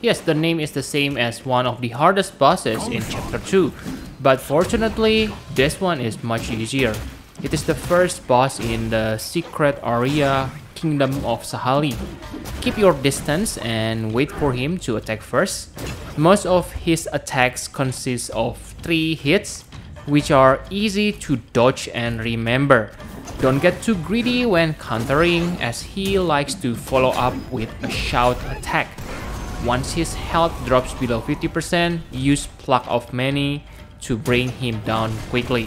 Yes, the name is the same as one of the hardest bosses in Chapter 2, but fortunately, this one is much easier. It is the first boss in the secret area, Kingdom of Sahali. Keep your distance and wait for him to attack first. Most of his attacks consist of 3 hits, which are easy to dodge and remember. Don't get too greedy when countering, as he likes to follow up with a shout attack. Once his health drops below 50%, use Pluck of Many to bring him down quickly.